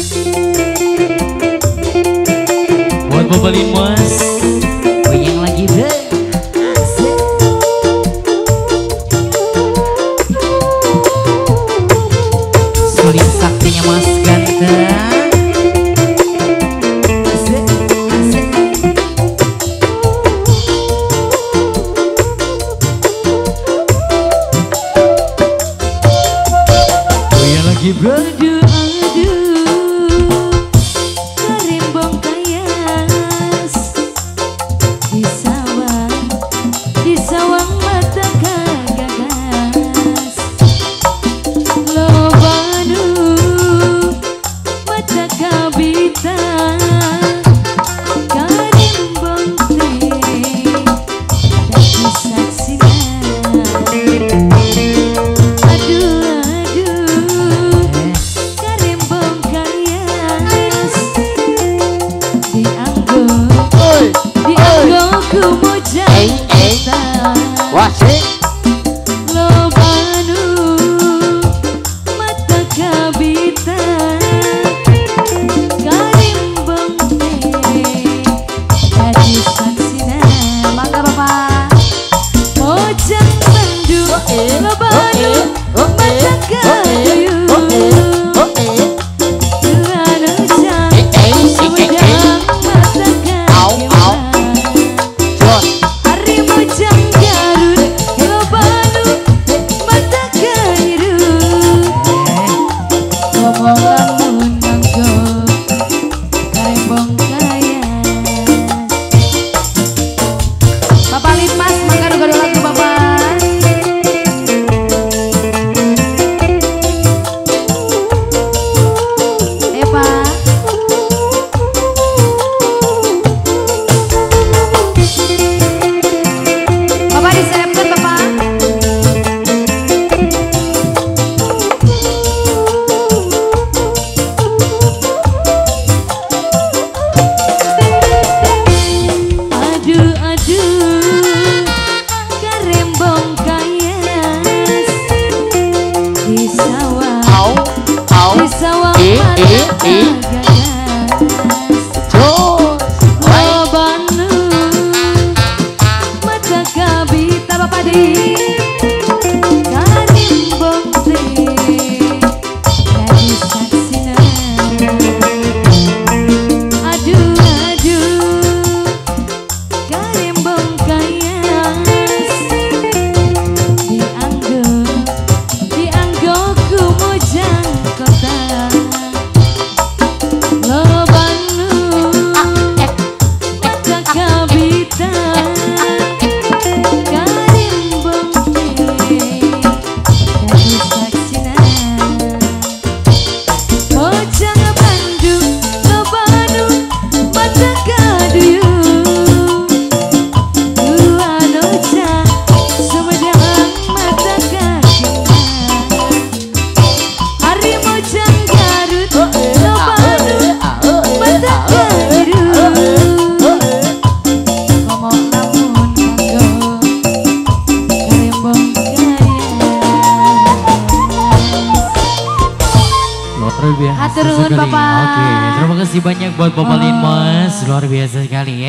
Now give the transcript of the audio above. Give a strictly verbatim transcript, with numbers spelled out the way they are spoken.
Buat Bapak Limas, banyak lagi deh. Sulit saktinya Mas Ganteng. Berdoa aduh merimbang kayas di sawah, di sawah mata kagas lobanu mata kabita. Hatur nuhun Bapak. Oke, terima kasih banyak buat Bapak Limas, luar biasa sekali ya.